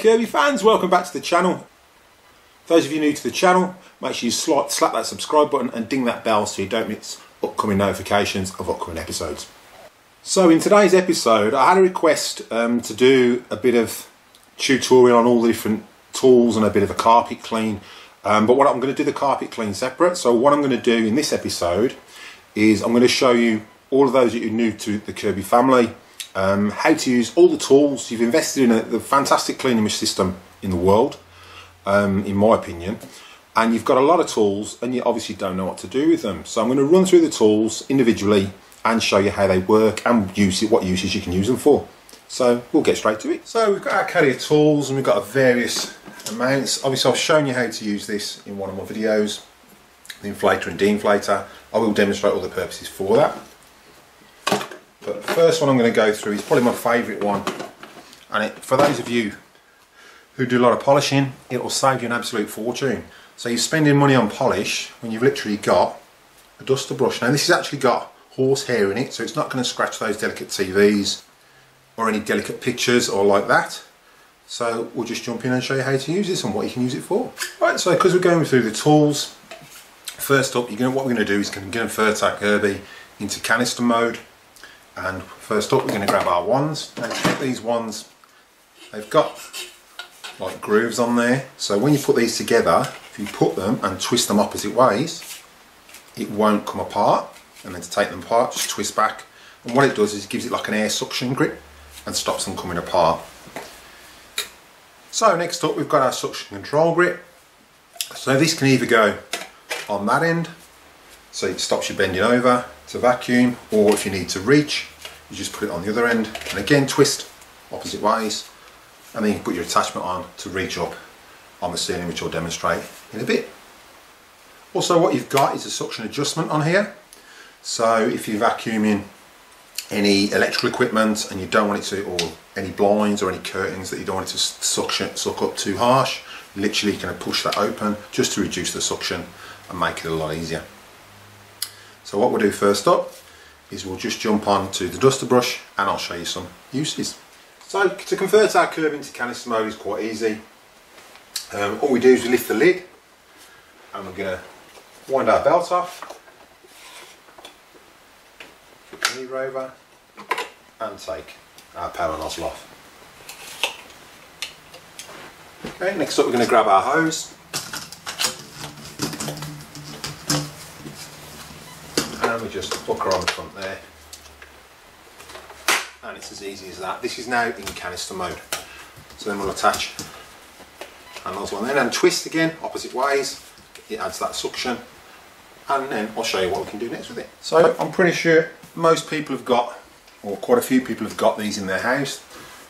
Kirby fans, welcome back to the channel. For those of you new to the channel, make sure you slap that subscribe button and ding that bell so you don't miss upcoming notifications of upcoming episodes. So in today's episode I had a request to do a bit of tutorial on all the different tools and a bit of a carpet clean, but what I'm going to do the carpet clean separate. So what I'm going to do in this episode is I'm going to show you, all of those that you're new to the Kirby family, how to use all the tools. You've invested in the fantastic cleaning system in the world, in my opinion, and you've got a lot of tools and you obviously don't know what to do with them. So I'm going to run through the tools individually and show you how they work and use it, what uses you can use them for. So we'll get straight to it. So we've got our carrier tools and we've got various amounts. Obviously I've shown you how to use this in one of my videos, the inflator and deflator. I will demonstrate all the purposes for that. But the first one I'm going to go through is probably my favourite one, and for those of you who do a lot of polishing, it will save you an absolute fortune. So you're spending money on polish when you've literally got a duster brush. Now this has actually got horsehair in it, so it's not going to scratch those delicate TVs or any delicate pictures or like that. So we'll just jump in and show you how to use this and what you can use it for. Right, so because we're going through the tools, first up, what we're going to do is convert our Kirby into canister mode. And first up we're going to grab our wands. Now to get these wands, they've got like grooves on there, so when you put these together, if you put them and twist them opposite ways, it won't come apart. And then to take them apart, just twist back, and what it does is it gives it like an air suction grip and stops them coming apart. So next up we've got our suction control grip. So this can either go on that end, so it stops you bending over to vacuum, or if you need to reach, you just put it on the other end, and again twist opposite ways, and then you can put your attachment on to reach up on the ceiling, which I'll demonstrate in a bit. Also what you've got is a suction adjustment on here, so if you're vacuuming any electrical equipment and you don't want it to, or any blinds or any curtains that you don't want it to suck up too harsh, you're literally going to push that open just to reduce the suction and make it a lot easier. So what we'll do first up is we'll just jump on to the duster brush and I'll show you some uses. So to convert our Kirby into canister mode is quite easy. All we do is we lift the lid and we're going to wind our belt off, flip the lever over and take our power nozzle off. Okay, next up we're going to grab our hose. We just hook her on the front there, and it's as easy as that. This is now in canister mode. So then we'll attach our nozzle on there and twist again opposite ways. It adds that suction, and then I'll show you what we can do next with it. So I'm pretty sure most people have got, or quite a few people have got these in their house.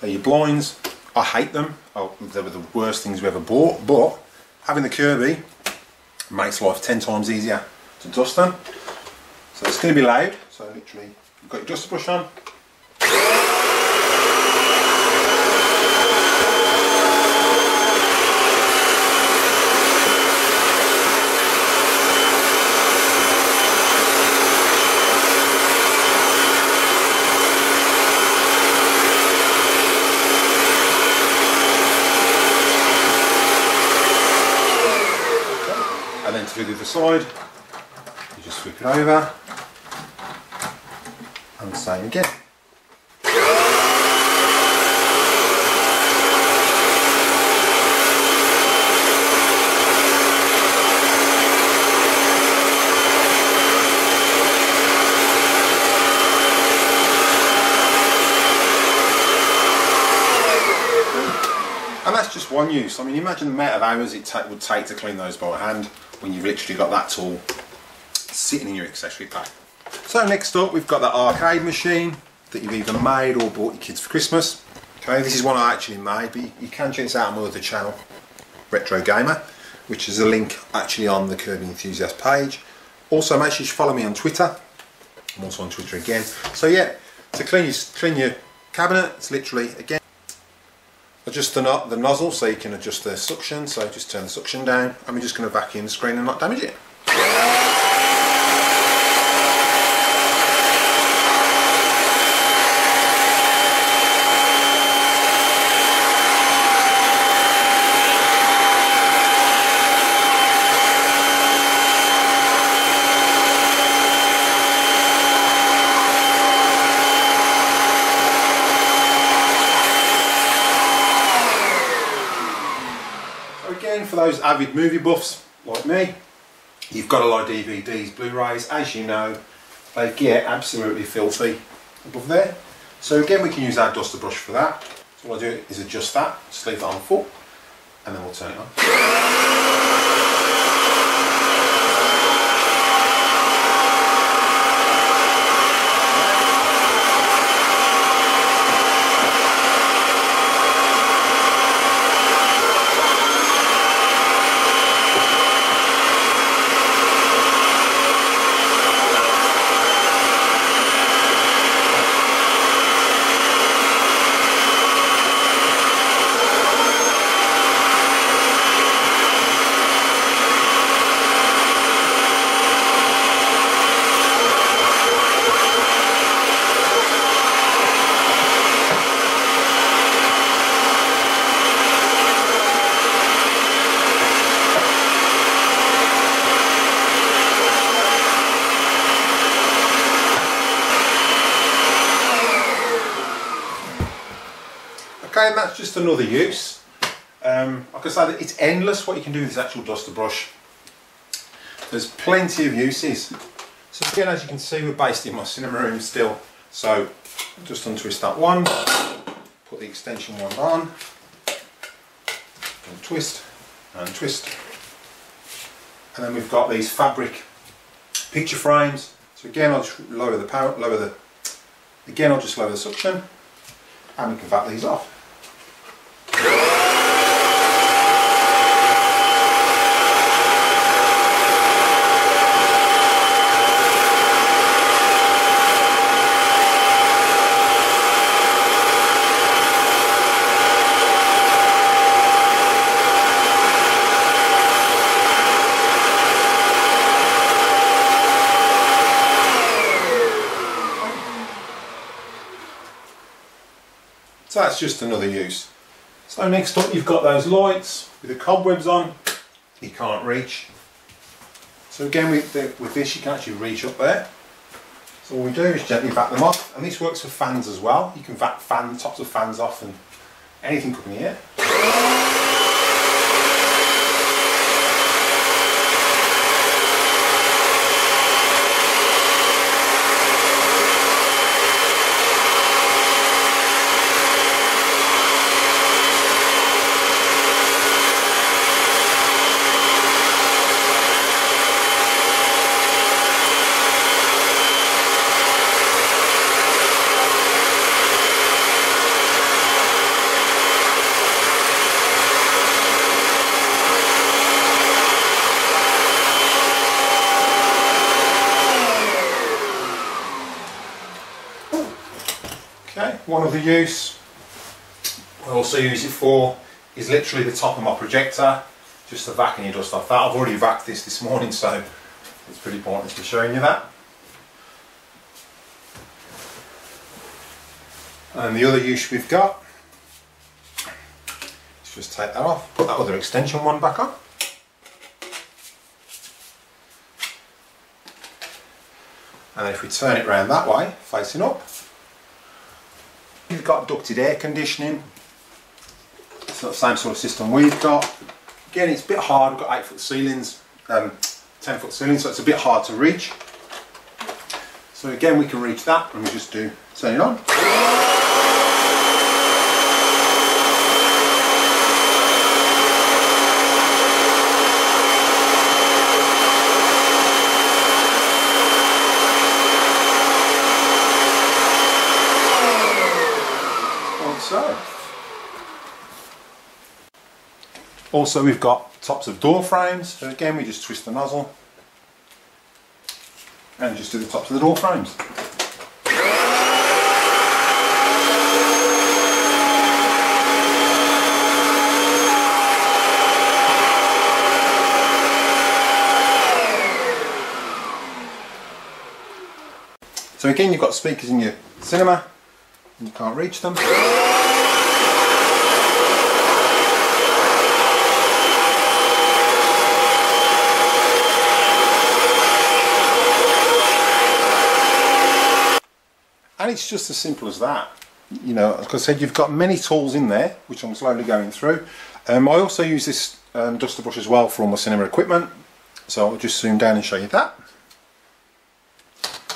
They're your blinds. I hate them. Oh, they were the worst things we ever bought, but having the Kirby makes life 10 times easier to dust them. So it's going to be loud, so literally you've got your duster brush on. Okay. And then to the other side, you just flip it over. And the same again. And that's just one use. I mean, imagine the amount of hours it would take to clean those by hand when you've literally got that tool sitting in your accessory pack. So next up we've got that arcade machine that you've either made or bought your kids for Christmas. Okay, this is one I actually made, but you can check this out on my other channel, Retro Gamer, which is a link actually on the Kirby Enthusiast page. Also make sure you follow me on Twitter. I'm also on Twitter again. So yeah, to clean your cabinet, it's literally again adjust the nozzle so you can adjust the suction. So just turn the suction down and we're just going to vacuum the screen and not damage it. those avid movie buffs like me, you've got a lot of DVDs, Blu-rays, as you know, they get absolutely filthy above there. So again, we can use our duster brush for that. So what I do is adjust that, just leave that on full, and then we'll turn it on. Okay, and that's just another use. I can say that it's endless what you can do with this actual duster brush. There's plenty of uses. So again, as you can see, we're based in my cinema room still. So just untwist that one, put the extension one on, and twist, and twist. And then we've got these fabric picture frames. So again, I'll just lower the power, again, I'll just lower the suction, and we can back these off. So that's just another use. So next up, you've got those lights with the cobwebs on, you can't reach. So again, with this you can actually reach up there. So all we do is gently back them off, and this works for fans as well. You can back the tops of fans off and anything could be here. One other use I also use it for is literally the top of my projector, just the vacuum your dust off that. I've already vacuumed this morning, so it's pretty pointless to be showing you that. And the other use we've got, let's just take that off, put that other extension one back on. And if we turn it round that way, facing up, you've got ducted air conditioning. It's not the same sort of system we've got. Again, it's a bit hard. We've got 8-foot ceilings, 10-foot ceilings, so it's a bit hard to reach. So again, we can reach that, and we just do turn it on. Also, we've got tops of door frames, so again we just twist the nozzle and just do the tops of the door frames. So again, you've got speakers in your cinema and you can't reach them. And it's just as simple as that. You know, as I said, you've got many tools in there, which I'm slowly going through. I also use this duster brush as well for all my cinema equipment, so I'll just zoom down and show you that.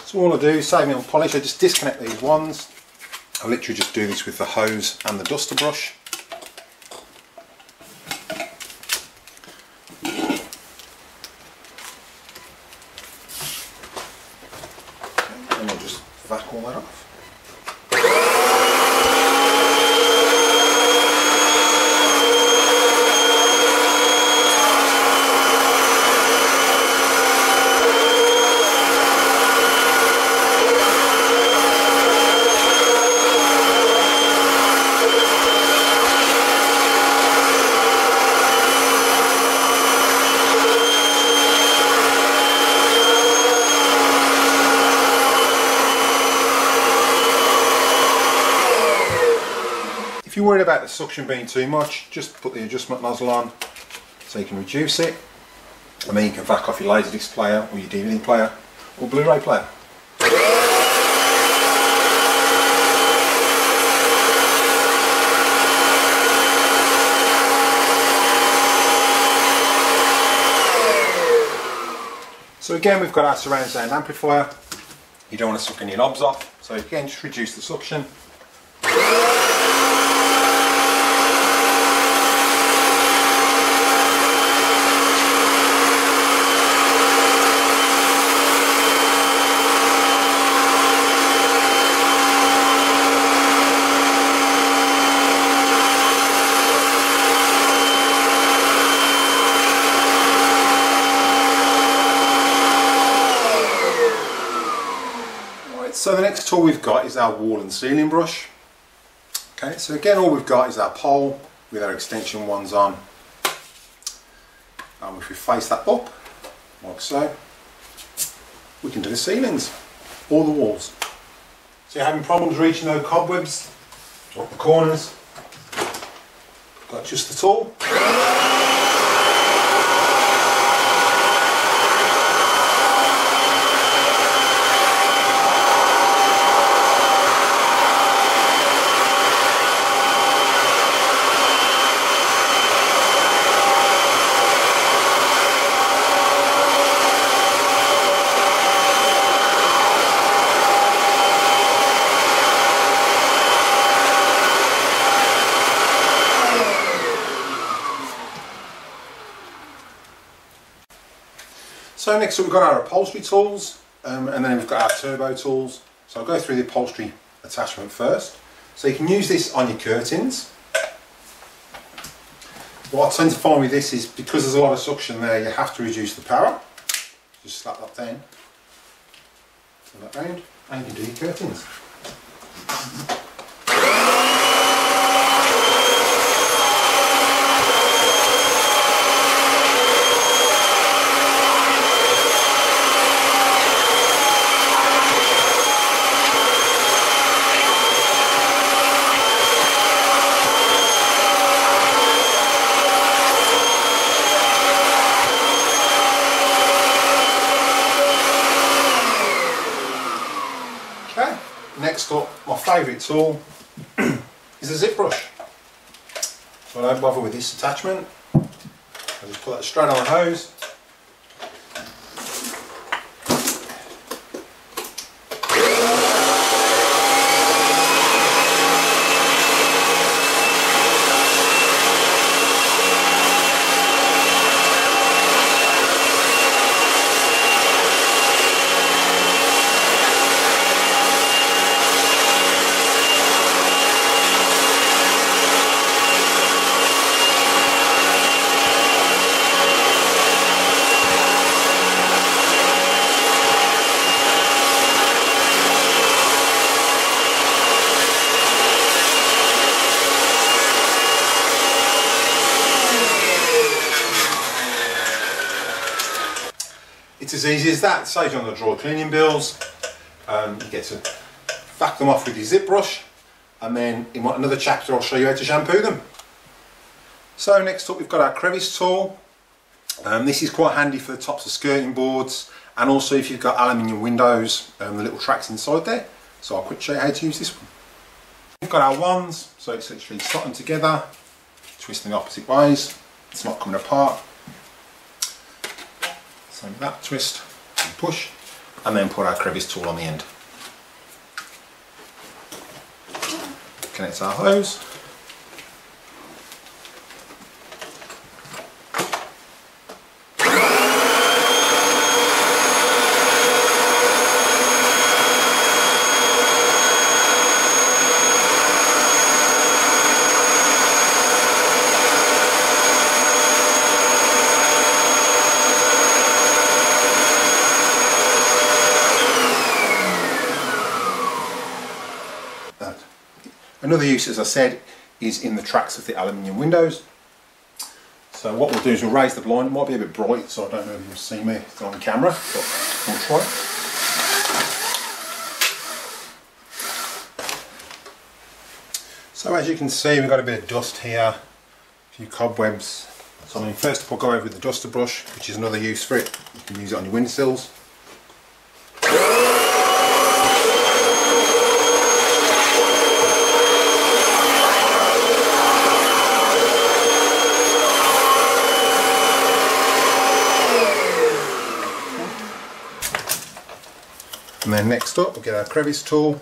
So all I do, saving on polish, I just disconnect these ones. I literally just do this with the hose and the duster brush. And I'll just vac all that off. If you're worried about the suction being too much, just put the adjustment nozzle on so you can reduce it, and then you can vac off your laser disc player or your DVD player or Blu-ray player. So again, we've got our surround sound amplifier. You don't want to suck any knobs off, so again just reduce the suction. So the next tool we've got is our wall and ceiling brush. Okay, so again all we've got is our pole with our extension ones on. And if we face that up, like so, we can do the ceilings or the walls. So you're having problems reaching those cobwebs or the corners, got just the tool. So next up we've got our upholstery tools and then we've got our turbo tools. So I'll go through the upholstery attachment first. So you can use this on your curtains. What I tend to find with this is because there's a lot of suction there, you have to reduce the power. Just slap that down, turn that round, and you can do your curtains. Next up, my favourite tool is a zip brush. So I don't bother with this attachment. I just put that straight on the hose. It's as easy as that. It saves you on the drawer cleaning bills. You get to vac them off with your zip brush, and then in another chapter I'll show you how to shampoo them. So next up we've got our crevice tool. This is quite handy for the tops of skirting boards, and also if you've got aluminium windows, the little tracks inside there. So I'll quickly show you how to use this one. We've got our wands, so it's literally slotting together, twisting the opposite ways. it's not coming apart. So like that, twist and push, and then put our crevice tool on the end. Connect our hose. Another use, as I said, is in the tracks of the aluminium windows. So what we'll do is we'll raise the blind. It might be a bit bright, so I don't know if you'll see me on camera, but we'll try. So as you can see, we've got a bit of dust here, a few cobwebs. So I mean, first of all, go over with the duster brush, which is another use for it. You can use it on your windowsills. And then next up, we'll get our crevice tool.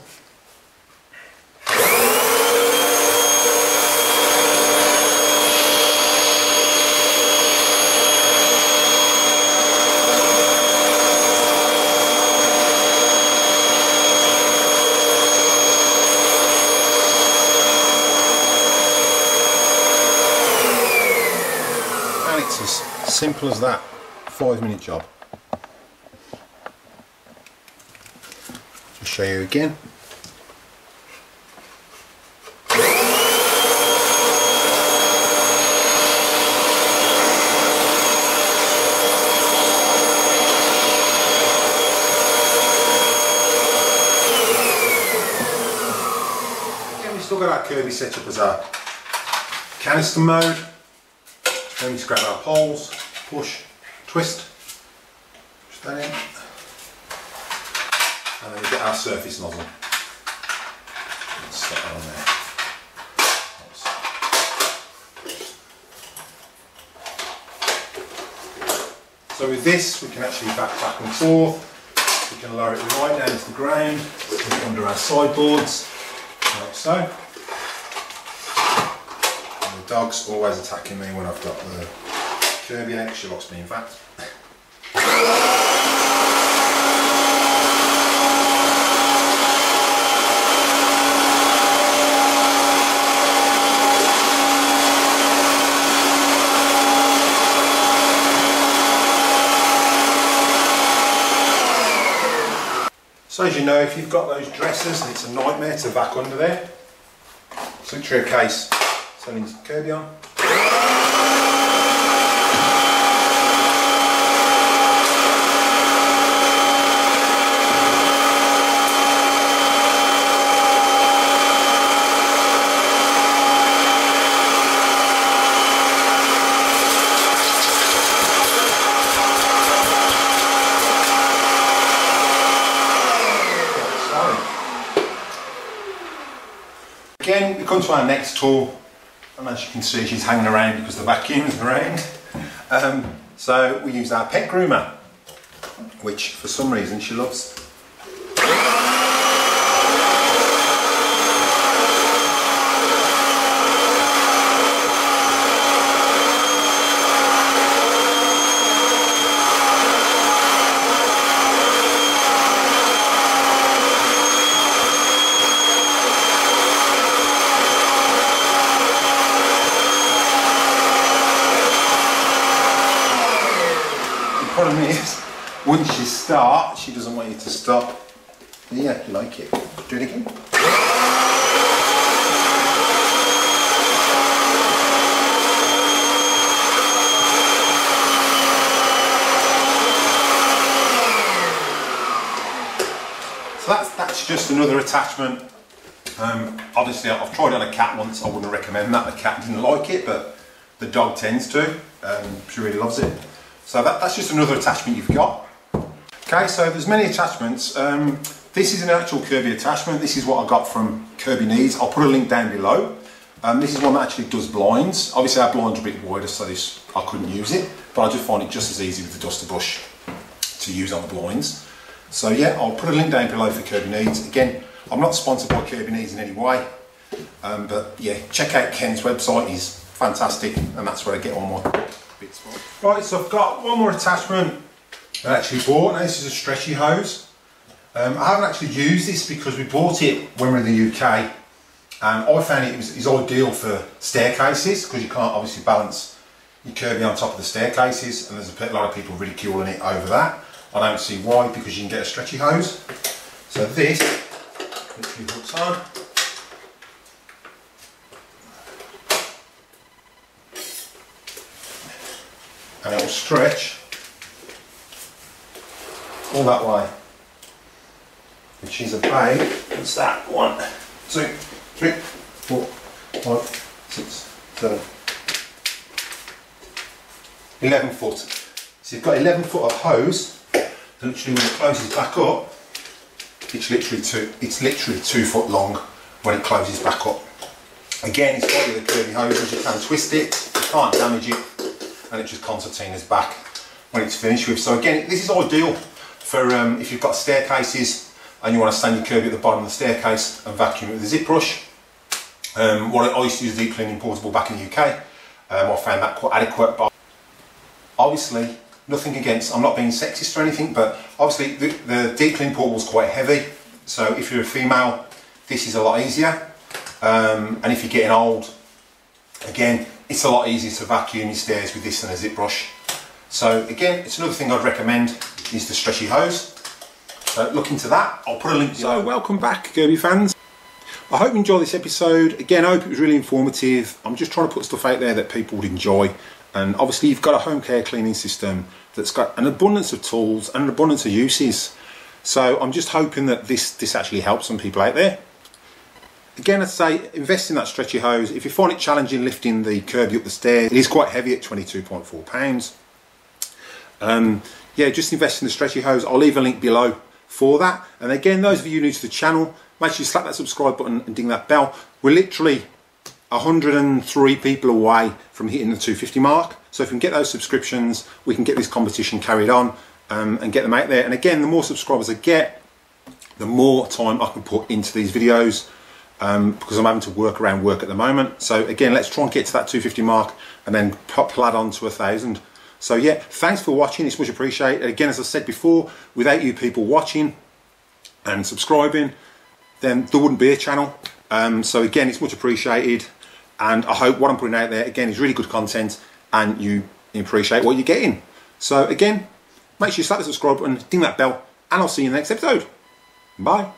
And it's as simple as that, 5-minute job. Show you again. Again, we've still got our Kirby set up as our canister mode. Then we just grab our poles, push, twist, push that in. And then we get our surface nozzle. Let's set that on there. So with this, we can actually back and forth. We can lower it right down to the ground, under our sideboards, like so. And the dog's always attacking me when I've got the Kirby out. She likes me, in fact. So as you know, if you've got those dressers, it's a nightmare to back under there. It's literally a case, selling Kirby on. Again, we come to our next tool, and as you can see, she's hanging around because the vacuum's around. So we use our pet groomer, which for some reason she loves. Problem is, once you start, she doesn't want you to stop. Yeah, you like it. Do it again. So that's just another attachment. Obviously, I've tried it on a cat once. I wouldn't recommend that. The cat didn't like it, but the dog tends to. She really loves it. So that's just another attachment you've got. Okay, so there's many attachments. This is an actual Kirby attachment. This is what I got from Kirby Needs. I'll put a link down below. This is one that actually does blinds. Obviously our blinds are a bit wider, so this, I couldn't use it, but I just find it just as easy with the duster brush to use on the blinds. So yeah, I'll put a link down below for Kirby Needs. Again, I'm not sponsored by Kirby Needs in any way, but yeah, check out Ken's website, he's fantastic, and that's where I get all my bits from. Right, so I've got one more attachment I actually bought. Now this is a stretchy hose. I haven't actually used this because we bought it when we were in the UK, and I found it is ideal for staircases because you can't obviously balance your Kirby on top of the staircases, and there's a lot of people ridiculing it over that. I don't see why, because you can get a stretchy hose. So this literally hooks on. And it will stretch all that way, which is about, what's that? 1, 2, 3, 4, 5, 6, 7, 11 foot. So you've got 11 foot of hose. Literally when it closes back up, it's literally two foot long when it closes back up. Again, it's got the curvy hoses, you can twist it, you can't damage it, and it just concertinas back when it's finished with. So again, this is ideal for if you've got staircases and you want to stand your Kirby at the bottom of the staircase and vacuum it with a zip brush. What I used to use deep cleaning portable back in the UK, I found that quite adequate, but obviously nothing against, I'm not being sexist or anything, but obviously the deep clean portable is quite heavy, so if you're a female, this is a lot easier. And if you're getting old, again, it's a lot easier to vacuum your stairs with this than a zip brush. So again, it's another thing I'd recommend is the stretchy hose. So look into that, I'll put a link below. So welcome back, Kirby fans. I hope you enjoyed this episode. Again, I hope it was really informative. I'm just trying to put stuff out there that people would enjoy. And obviously you've got a home care cleaning system that's got an abundance of tools and an abundance of uses. So I'm just hoping that this actually helps some people out there. Again, I'd say invest in that stretchy hose. If you find it challenging lifting the Kirby up the stairs, it is quite heavy at 22.4 pounds. Yeah, just invest in the stretchy hose. I'll leave a link below for that. And again, those of you new to the channel, make sure you slap that subscribe button and ding that bell. We're literally 103 people away from hitting the 250 mark, so if we can get those subscriptions, we can get this competition carried on and get them out there. And again, the more subscribers I get, the more time I can put into these videos, because I'm having to work around work at the moment. So again, let's try and get to that 250 mark and then plod on to 1,000. So yeah, thanks for watching, it's much appreciated. Again, as I said before, without you people watching and subscribing, then there wouldn't be a channel. So again, it's much appreciated. And I hope what I'm putting out there, again, is really good content and you appreciate what you're getting. So again, make sure you slap the subscribe button, ding that bell, and I'll see you in the next episode. Bye.